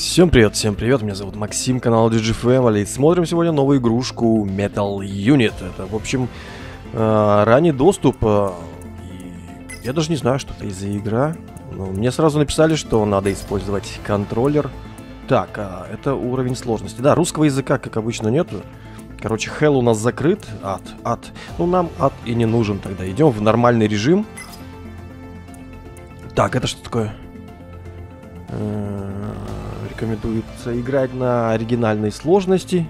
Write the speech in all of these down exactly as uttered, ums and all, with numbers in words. Всем привет, всем привет, меня зовут Максим, канал джи джи Family. Смотрим сегодня новую игрушку Metal Unit. Это, в общем, э, ранний доступ. Э, я даже не знаю, что это из-за игра. Но мне сразу написали, что надо использовать контроллер. Так, э, это уровень сложности. Да, русского языка, как обычно, нету. Короче, Hell у нас закрыт. Ад, ад. Ну, нам ад и не нужен тогда. Идем в нормальный режим. Так, это что такое? Э-э- Рекомендуется играть на оригинальной сложности.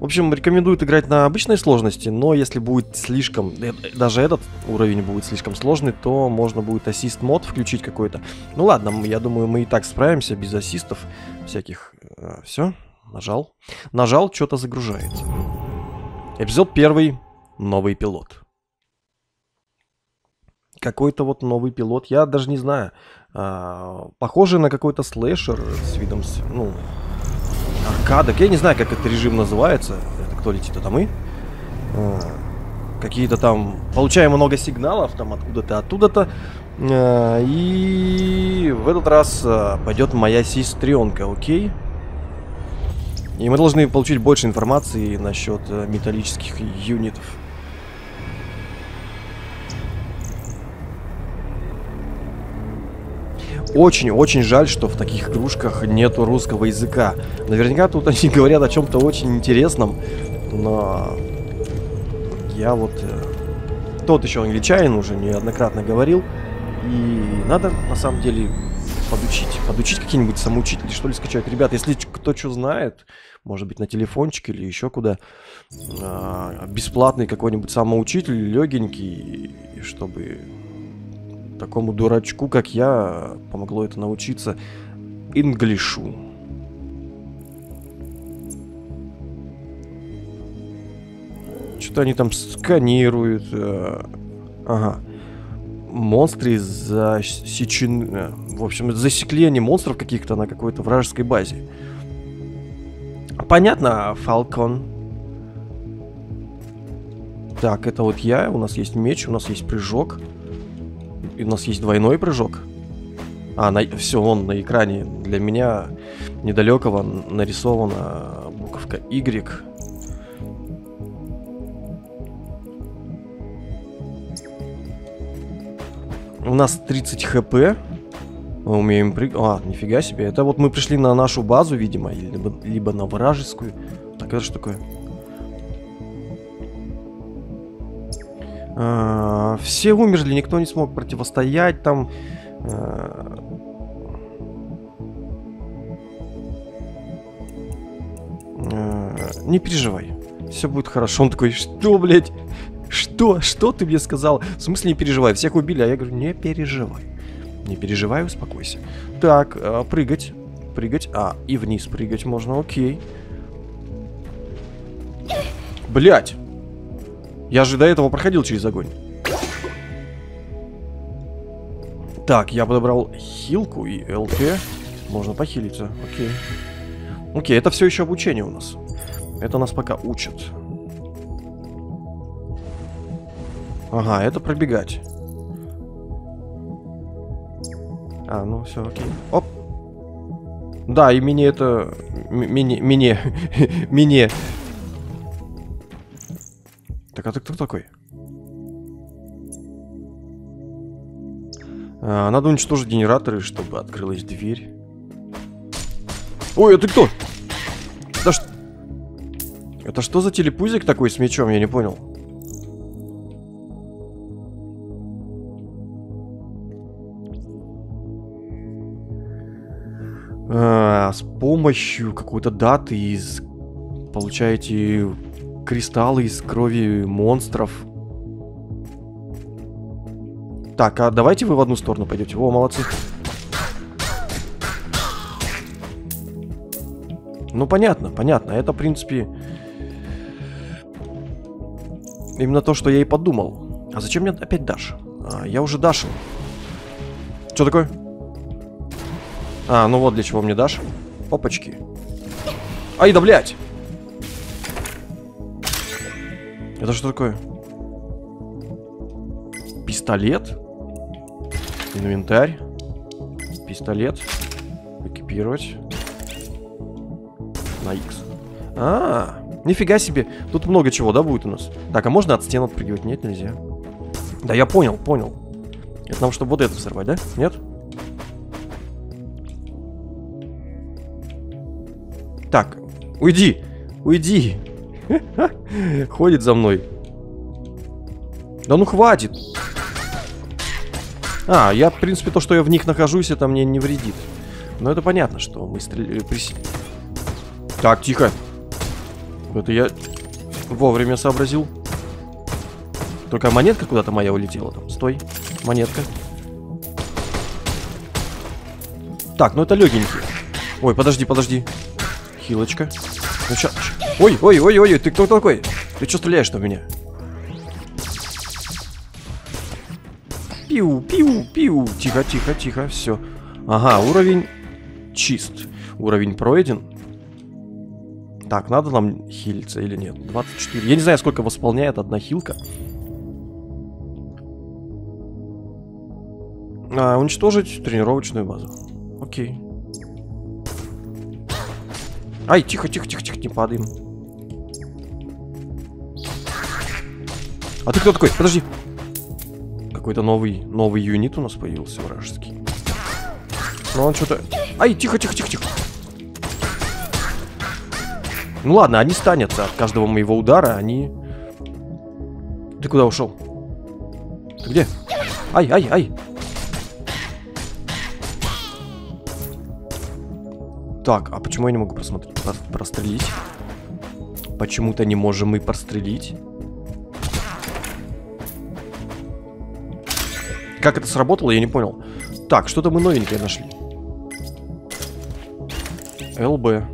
В общем, рекомендуют играть на обычной сложности, но если будет слишком, даже этот уровень будет слишком сложный, то можно будет ассист мод включить какой-то. Ну ладно, я думаю, мы и так справимся без ассистов всяких. Все, нажал. Нажал, что-то загружается. Эпизод первый. Новый пилот. Какой-то вот новый пилот, я даже не знаю. А, похоже на какой-то слэшер с видом, ну, аркадок. Я не знаю, как этот режим называется. Это кто летит? Это мы. А, какие-то там... Получаем много сигналов там откуда-то, оттуда-то. А, и в этот раз а, пойдет моя сестренка, окей? И мы должны получить больше информации насчет а, металлических юнитов. Очень-очень жаль, что в таких игрушках нету русского языка. Наверняка тут они говорят о чем-то очень интересном, но я вот... Э, тот еще англичанин, уже неоднократно говорил, и надо на самом деле подучить. Подучить какие-нибудь самоучители, что ли, скачать. Ребят, если кто что знает, может быть, на телефончик или еще куда, э, бесплатный какой-нибудь самоучитель, легенький, чтобы... такому дурачку, как я, помогло это научиться инглишу. Что-то они там сканируют. Ага. Монстры засечены. В общем, засекли они монстров каких-то на какой-то вражеской базе. Понятно, Фалкон. Так, это вот я. У нас есть меч, у нас есть прыжок. И у нас есть двойной прыжок. А, на... все, он на экране для меня недалекого нарисована буковка Y. У нас тридцать хэ пэ. Мы умеем прыгать. А, нифига себе. Это вот мы пришли на нашу базу, видимо, либо, либо на вражескую. Так, это что такое? Uh, все умерли, никто не смог противостоять там. Uh... Uh, не переживай, все будет хорошо. Он такой, что, блядь? Что? Что ты мне сказал? В смысле не переживай, всех убили, а я говорю, не переживай. Не переживай, успокойся. Так, uh, прыгать, прыгать, а, и вниз прыгать можно, окей. Блядь! Я же до этого проходил через огонь. Так, я подобрал хилку и ЛТ. Можно похилиться, окей. Окей, это все еще обучение у нас. Это нас пока учат. Ага, это пробегать. А, ну все, окей. Оп. Да, и мини это... Мини... Мини... Мини... Так, а ты кто такой? А, надо уничтожить генераторы, чтобы открылась дверь. Ой, а ты кто? Это, ш... Это что за телепузик такой с мечом? Я не понял. А, с помощью какой-то даты из... Получаете... кристаллы из крови монстров. Так, а давайте вы в одну сторону пойдете. О, молодцы. Ну, понятно, понятно. Это, в принципе, именно то, что я и подумал. А зачем мне опять дашь? А, я уже дашил. Что такое? А, ну вот для чего мне дашь. Опачки. Ай, да, блядь! Это что такое? пистолет. Инвентарь. Пистолет. Экипировать. На X. А, -а, а, нифига себе. Тут много чего, да, будет у нас? Так, а можно от стен отпрыгивать? Нет, нельзя. Да, я понял, понял. Это нам, чтобы вот это взорвать, да? Нет? Так, уйди, уйди. Ходит за мной. Да ну хватит. А, я, в принципе, то, что я в них нахожусь, это мне не вредит. Но это понятно, что мы стреляем. Так, тихо. Это я вовремя сообразил. Только монетка куда-то моя улетела там. Стой, монетка. Так, ну это легенький. Ой, подожди, подожди. Хилочка. Ну ща... Ой, ой, ой, ой, ты кто такой? Ты что стреляешь на меня? Пиу, пиу, пиу. Тихо, тихо, тихо, все. Ага, уровень чист. Уровень пройден. Так, надо нам хилиться или нет? двадцать четыре. Я не знаю, сколько восполняет одна хилка. А, уничтожить тренировочную базу. Окей. Ай, тихо, тихо, тихо, тихо, не падаем. А ты кто такой? Подожди. Какой-то новый, новый юнит у нас появился вражеский. Но он что-то... Ай, тихо, тихо, тихо, тихо. Ну ладно, они станятся от каждого моего удара, они... Ты куда ушел? Ты где? Ай, ай, ай. Так, а почему я не могу просмотреть, прострелить? Почему-то не можем мы прострелить. Как это сработало, я не понял. Так, что-то мы новенькое нашли. ЛБ.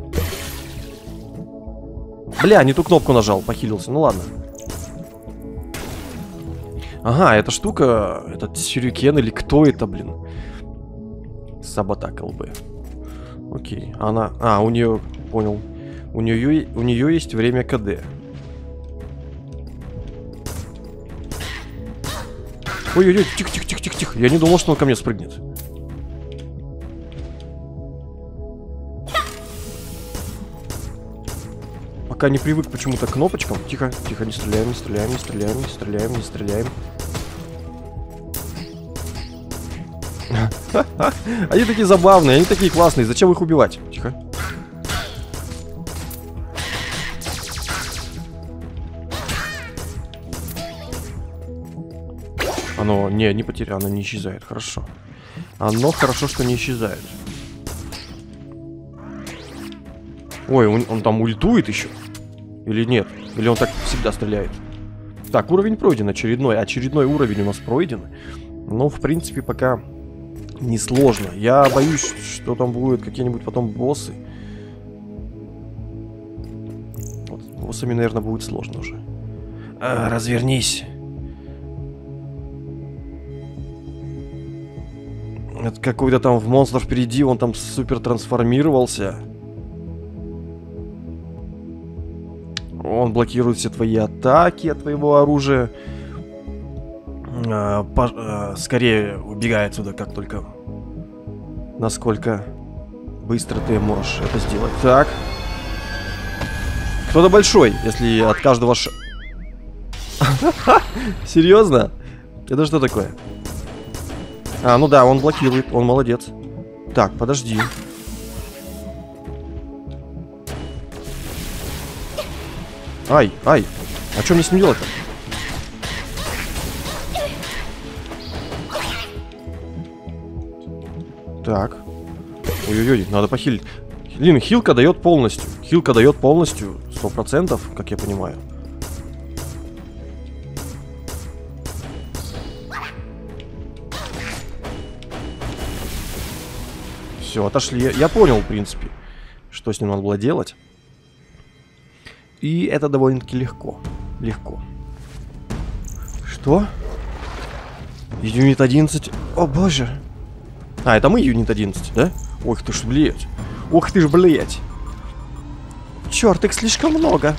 Бля, не ту кнопку нажал, похилился. Ну ладно. Ага, эта штука, этот сюрикен или кто это, блин? Саботак ЛБ. Окей, она... А, у нее... Понял. У нее, у нее есть время КД. Ой-ой-ой, тихо-тихо-тихо-тихо-тихо. Я не думал, что он ко мне спрыгнет. Пока не привык почему-то к кнопочкам. Тихо-тихо, не стреляем, не стреляем, не стреляем, не стреляем, не стреляем. Они такие забавные, они такие классные. Зачем их убивать? Тихо. Оно, не, не потеряно, оно не исчезает. Хорошо. Оно хорошо, что не исчезает. Ой, он, он там ультует еще? Или нет? Или он так всегда стреляет? Так, уровень пройден очередной. Очередной уровень у нас пройден. Но, в принципе, пока... Несложно. Я боюсь, что там будут какие-нибудь потом боссы. Вот, с боссами, наверное, будет сложно уже. А, развернись. Это какой-то там в монстр впереди, он там супер трансформировался. Он блокирует все твои атаки от твоего оружия. А, по, а, скорее убегай отсюда, как только... Насколько быстро ты можешь это сделать. Так. Кто-то большой, если от каждого ш... Серьезно? Это что такое? А, ну да, он блокирует, он молодец. Так, подожди. Ай, ай. А что мне с ним делать-то? Так. Ой-ой-ой, надо похилить. Блин, хилка дает полностью. Хилка дает полностью. Сто процентов, как я понимаю. Все, отошли. Я понял, в принципе, что с ним надо было делать. И это довольно-таки легко. Легко. Что? Юнит одиннадцать. О, боже. А, это мы, юнит одиннадцать, да? Ох ты ж, блядь. Ох ты ж, блядь. Черт, их слишком много.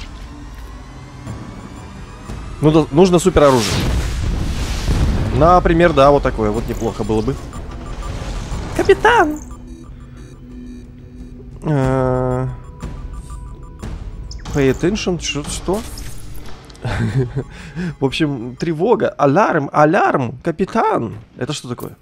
Ну, нужно супер оружие. Например, да, вот такое вот неплохо было бы. Капитан! Pay attention, что? В общем, тревога, аларм, аларм, капитан. Это что такое?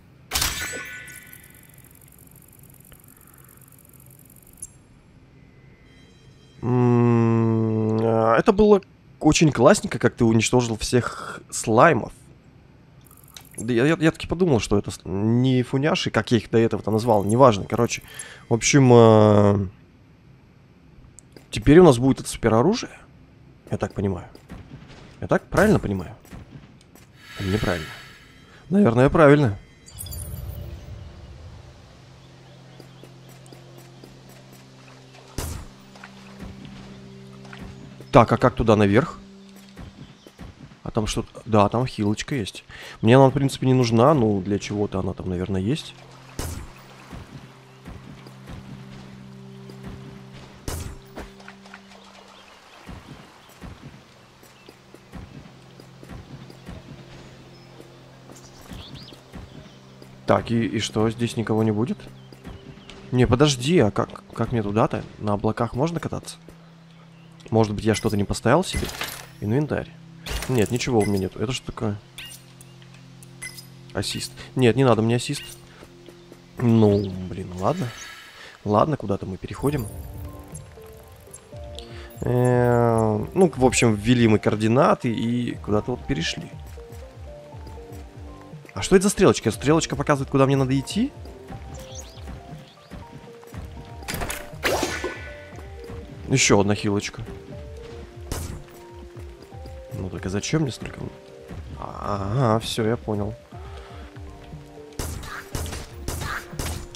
Это было очень классненько, как ты уничтожил всех слаймов. Я, я, я таки подумал, что это не фуняши, как я их до этого-то назвал, неважно, короче. В общем, э, теперь у нас будет это супероружие. Я так понимаю. Я так правильно понимаю? Или неправильно? Наверное, правильно. Так, а как туда наверх? А там что-то... Да, там хилочка есть. Мне она, в принципе, не нужна, но для чего-то она там, наверное, есть. Так, и, и что? Здесь никого не будет? Не, подожди, а как, как мне туда-то? На облаках можно кататься? Может быть, я что-то не поставил себе? Инвентарь. Нет, ничего у меня нету. Это что такое? Ассист. Нет, не надо мне ассист. Ну, блин, ладно. Ладно, куда-то мы переходим. Э-э- ну, в общем, ввели мы координаты и куда-то вот перешли. А что это за стрелочка? Стрелочка показывает, куда мне надо идти? Еще одна хилочка. Ну только зачем мне столько? Ага, все, я понял.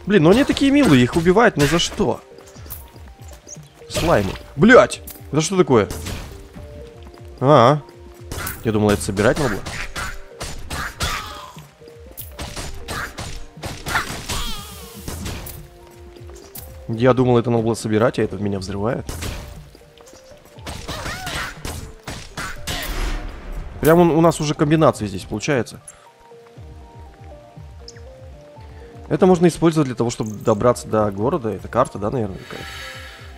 Блин, ну они такие милые, их убивают, но за что? Слаймы. Блять! Это что такое? А, -а. Я думал, это собирать надо. Я думал, это надо было собирать, а это в меня взрывает. Прям у нас уже комбинации здесь получается. Это можно использовать для того, чтобы добраться до города. Это карта, да, наверное, какая-то.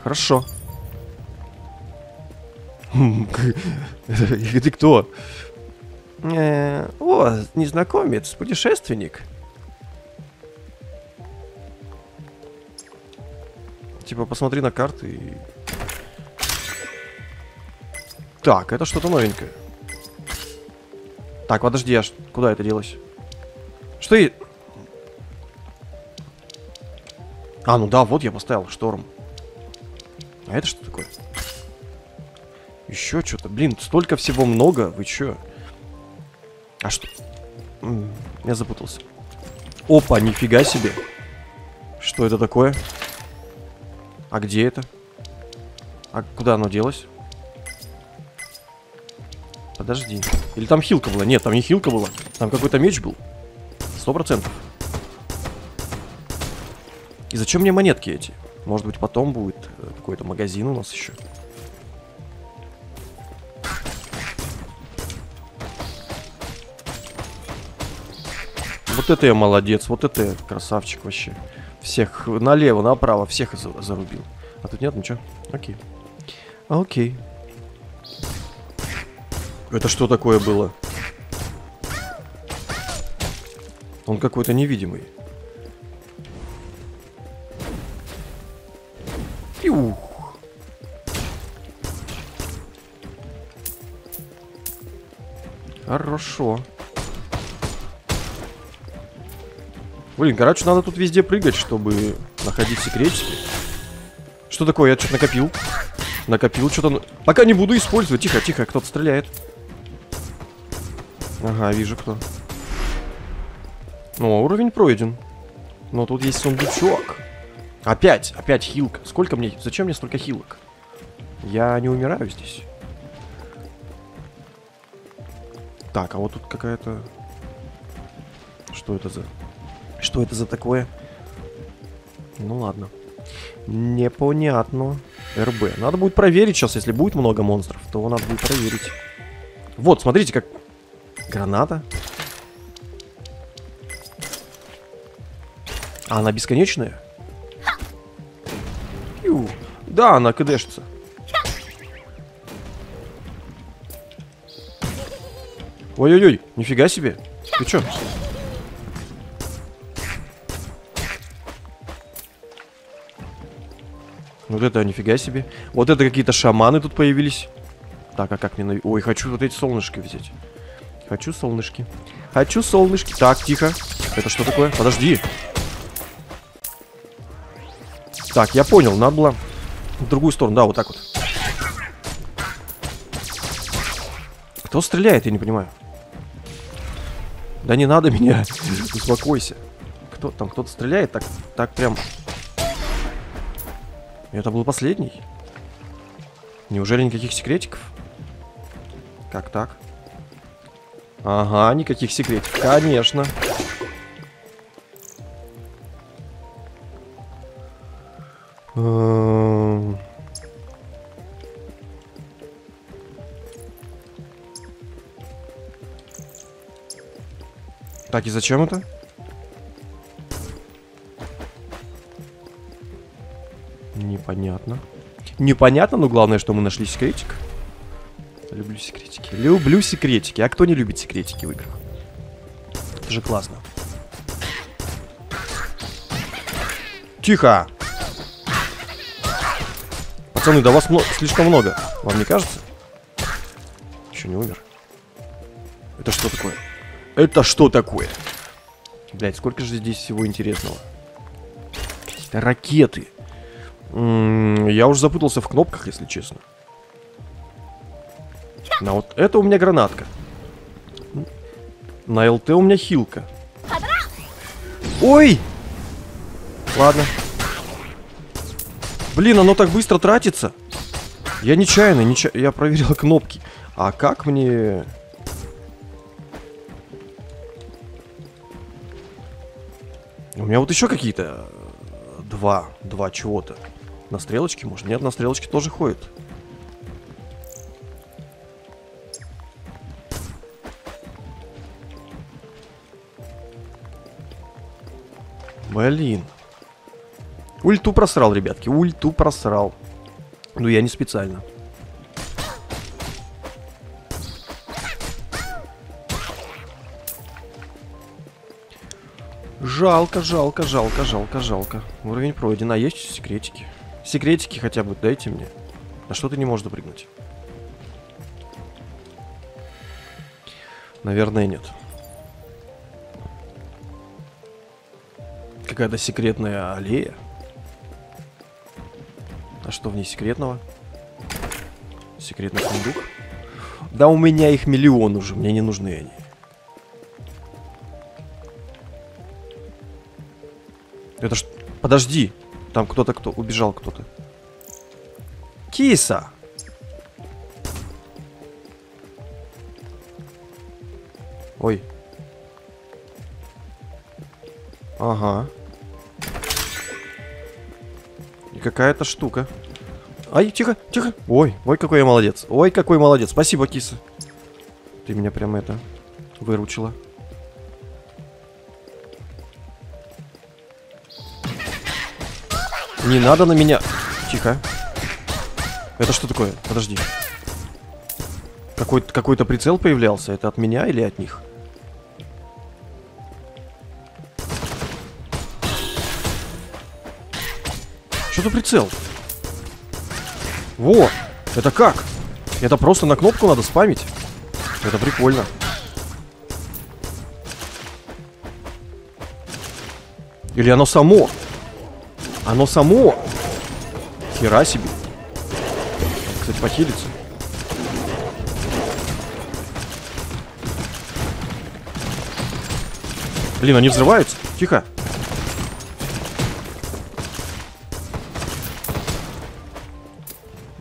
Хорошо. Ты кто? О, незнакомец, путешественник. Типа, посмотри на карты и... Так, это что-то новенькое. Так, подожди, я... Куда это делось? Что и... А, ну да, вот я поставил шторм. А это что такое? Еще что-то. Блин, столько всего много, вы че? А что? М-м, я запутался. Опа, нифига себе. Что это такое? А где это? А куда оно делось? Подожди. Или там хилка была? Нет, там не хилка была. Там какой-то меч был. Сто процентов. И зачем мне монетки эти? Может быть, потом будет какой-то магазин у нас еще. Вот это я молодец. Вот это я красавчик вообще. Всех налево, направо, всех зарубил. А тут нет ничего. Окей. Окей. Это что такое было? Он какой-то невидимый. Фиух. Хорошо. Блин, короче, надо тут везде прыгать, чтобы находить секретики. Что такое? Я что-то накопил. Накопил что-то. Пока не буду использовать. Тихо, тихо, кто-то стреляет. Ага, вижу кто. О, уровень пройден. Но тут есть сундучок. Опять, опять хилка. Сколько мне? Зачем мне столько хилок? Я не умираю здесь. Так, а вот тут какая-то... Что это за... Что это за такое? Ну ладно. Непонятно. РБ. Надо будет проверить сейчас, если будет много монстров, то надо будет проверить. Вот, смотрите, как... Граната. А она бесконечная? Ю. Да, она кдэшится. Ой-ой-ой, нифига себе. Ты чё? Вот это нифига себе. Вот это какие-то шаманы тут появились. Так, а как мне нав... Ой, хочу вот эти солнышки взять. Хочу солнышки. Хочу солнышки. Так, тихо. Это что такое? Подожди. Так, я понял. Надо было в другую сторону. Да, вот так вот. Кто стреляет? Я не понимаю. Да не надо меня. Успокойся. Кто там? Кто-то стреляет? Так, так прям... Это был последний? Неужели никаких секретиков? Как так? Ага, никаких секретиков. Конечно. Так, и зачем это? Непонятно. Непонятно, но главное, что мы нашли секретик. Люблю секретики. Люблю секретики. А кто не любит секретики в играх? Это же классно. Тихо! Пацаны, да вас мно- слишком много. Вам не кажется? Еще не умер. Это что такое? Это что такое? Блять, сколько же здесь всего интересного. Какие-то ракеты. Я уже запутался в кнопках, если честно. На вот это у меня гранатка. На ЛТ у меня хилка. Ой! Ладно. Блин, оно так быстро тратится. Я нечаянно, неча... я проверил кнопки. А как мне... У меня вот еще какие-то... Два. Два чего-то. На стрелочке, может? Нет, на стрелочке тоже ходит. Блин. Ульту просрал, ребятки. Ульту просрал. Ну, я не специально. Жалко, жалко, жалко, жалко, жалко. Уровень пройден. А есть секретики? Секретики хотя бы дайте мне. А что ты не можешь допрыгнуть? Наверное, нет. Какая-то секретная аллея. А что в ней секретного? Секретный сундук. Да у меня их миллион уже. Мне не нужны они. Это ж... Подожди. Там кто-то кто... Убежал кто-то. Киса! Ой. Ага. И какая-то штука. Ай, тихо, тихо. Ой, ой, какой я молодец. Ой, какой молодец. Спасибо, киса. Ты меня прям это... Выручила. Не надо на меня... Тихо. Это что такое? Подожди. Какой-то какой-то прицел появлялся. Это от меня или от них? Что за прицел? Во! Это как? Это просто на кнопку надо спамить? Это прикольно. Или оно само? Оно само. Хера себе. Кстати, похилится. Блин, они взрываются. Тихо.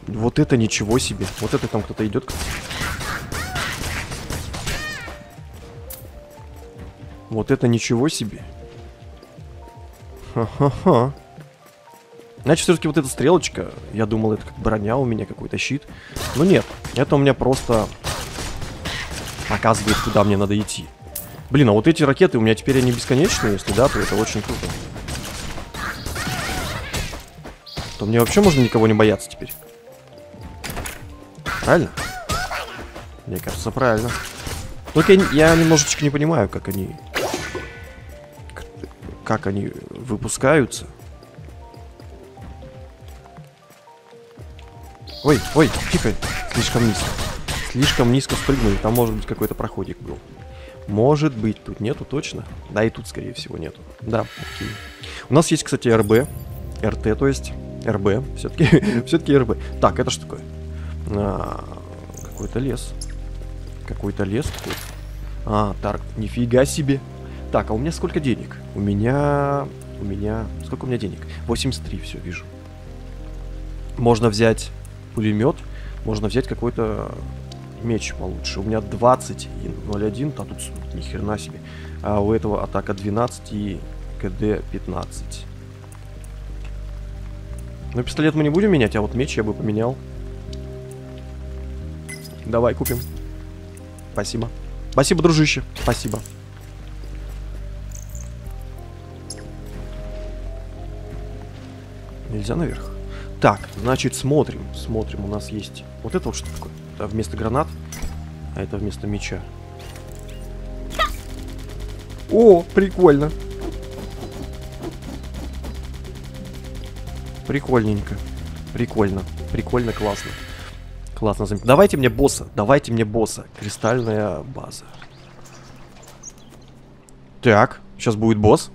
Вот это ничего себе. Вот это там кто-то идет. Вот это ничего себе. Ха-ха-ха. Значит, все-таки вот эта стрелочка, я думал, это как броня у меня, какой-то щит. Но нет, это у меня просто показывает, куда мне надо идти. Блин, а вот эти ракеты у меня теперь они бесконечные, если да, то это очень круто. то мне вообще можно никого не бояться теперь. Правильно? Мне кажется, правильно. Только я, я немножечко не понимаю, как они... Как они выпускаются. Ой, ой, тихо. Слишком низко. Слишком низко спрыгнули. Там, может быть, какой-то проходик был. Может быть. Тут нету точно. Да, и тут, скорее всего, нету. Да, окей. У нас есть, кстати, РБ. РТ, то есть. РБ. Все-таки все-таки РБ. Так, это что такое? А, какой-то лес. Какой-то лес такой. А, так, нифига себе. Так, а у меня сколько денег? У меня... У меня... Сколько у меня денег? восемьдесят три, все, вижу. Можно взять пулемет. Можно взять какой-то меч получше. У меня двадцать и ноль один. А тут ни хрена себе. А у этого атака двенадцать и КД пятнадцать. Ну, пистолет мы не будем менять, а вот меч я бы поменял. Давай, купим. Спасибо. Спасибо, дружище. Спасибо. Нельзя наверх. Так, значит, смотрим. Смотрим, у нас есть... Вот это вот что такое? Это вместо гранат, а это вместо меча. О, прикольно. Прикольненько. Прикольно. Прикольно, классно. Классно. Давайте мне босса. Давайте мне босса. Кристальная база. Так, сейчас будет босс.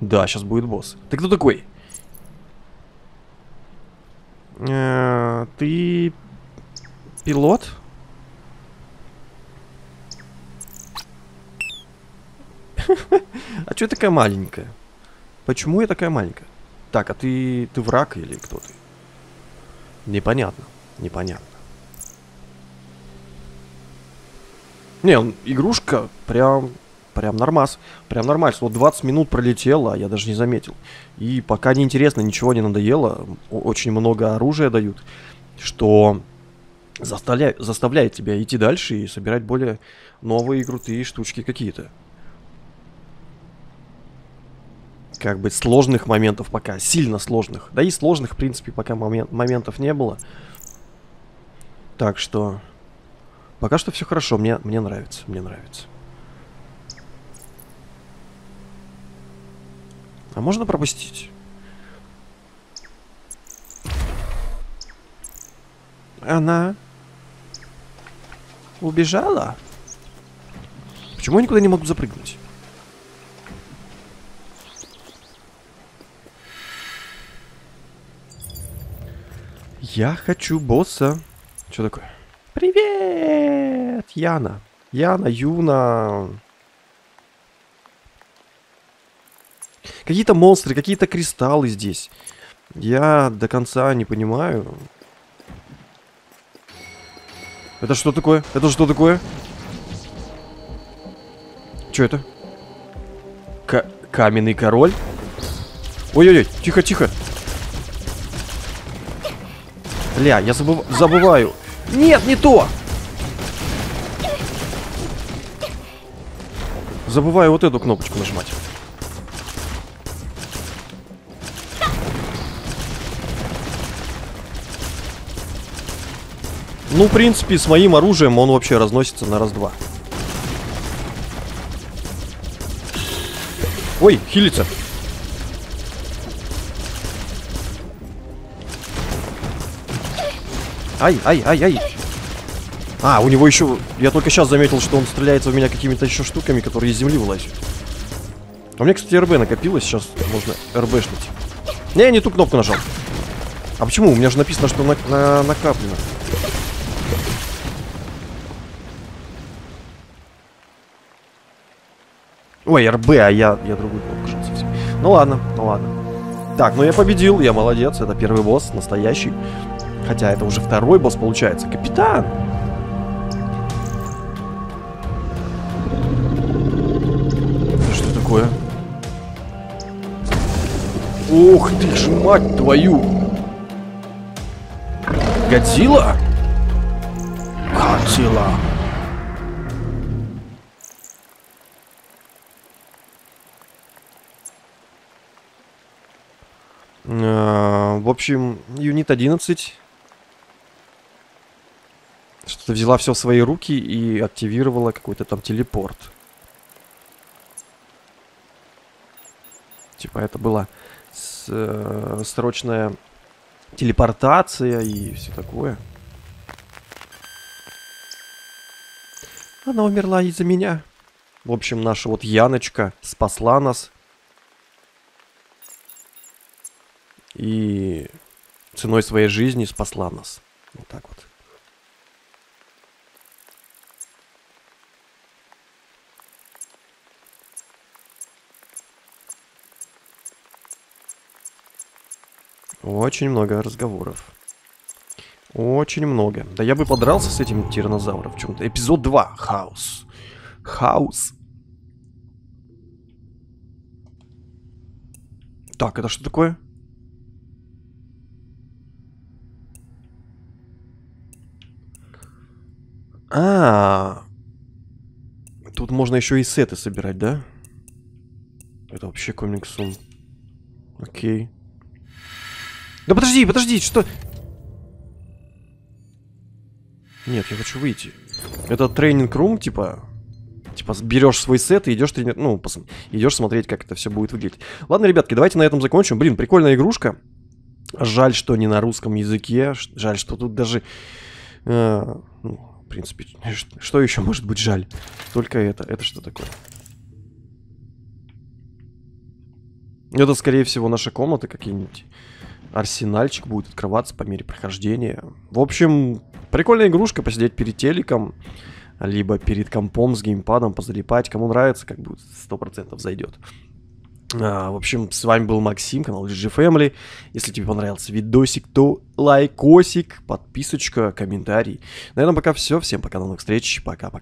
Да, сейчас будет босс. Ты кто такой? Ты пилот? А чё я такая маленькая? Почему я такая маленькая? Так, а ты ты враг или кто ты? Непонятно, непонятно. Не, он, игрушка прям прям нормас, прям нормально. Вот двадцать минут пролетело, а я даже не заметил. И пока неинтересно, ничего не надоело. Очень много оружия дают, что заставляет, заставляет тебя идти дальше и собирать более новые крутые штучки какие-то. Как бы сложных моментов пока, сильно сложных. Да и сложных, в принципе, пока момент, моментов не было. Так что пока что все хорошо, мне, мне нравится, мне нравится. А можно пропустить? Она убежала? Почему я никуда не могу запрыгнуть? Я хочу босса. Что такое? Привет, Яна. Яна, Юна... Какие-то монстры, какие-то кристаллы здесь. Я до конца не понимаю. Это что такое? Это что такое? Чё это? К- каменный король? Ой-ой-ой, тихо-тихо. Бля, я забыв- забываю. Нет, не то! Забываю вот эту кнопочку нажимать. Ну, в принципе, с моим оружием он вообще разносится на раз-два. Ой, хилится. Ай, ай, ай, ай. А, у него еще... Я только сейчас заметил, что он стреляется в меня какими-то еще штуками, которые из земли вылазят. У меня, кстати, РБ накопилось. Сейчас можно РБшнуть. Не, я не ту кнопку нажал. А почему? У меня же написано, что на на накаплено. Ой, РБ, а я, я другую кнопку жал совсем. Ну ладно, ну ладно. Так, ну я победил, я молодец. Это первый босс, настоящий. Хотя это уже второй босс получается. Капитан! Это что такое? Ух ты ж, мать твою! Годзилла? Годзилла! В общем, юнит одиннадцать что-то взяла все в свои руки и активировала какой-то там телепорт. Типа это была с, э, срочная телепортация и все такое. Она умерла из-за меня. В общем, наша вот Яночка спасла нас. И ценой своей жизни спасла нас. Вот так вот. Очень много разговоров. Очень много. Да я бы подрался с этим тиранозавром в чем-то. Эпизод два. Хаос. Хаос. Так, это что такое? А, -а, -а. Тут можно еще и сеты собирать, да? Это вообще комиксом. Окей. Да подожди, подожди, что... Нет, я хочу выйти. Это тренинг-рум, типа... Типа, берешь свой сет и идешь тренер... Ну, пос... идешь смотреть, как это все будет выглядеть. Ладно, ребятки, давайте на этом закончим. Блин, прикольная игрушка. Жаль, что не на русском языке. Жаль, что тут даже... Э, ну, в принципе, что еще может быть жаль? Только это. Это что такое? Это, скорее всего, наша комната какие-нибудь... Арсенальчик будет открываться по мере прохождения. В общем, прикольная игрушка. Посидеть перед телеком, либо перед компом с геймпадом, позалипать. Кому нравится, как будет, сто процентов зайдет. а, В общем, с вами был Максим, канал джи джи фэмили. Если тебе понравился видосик, то лайкосик, подписочка, комментарий. На этом пока все, всем пока, до новых встреч, пока-пока.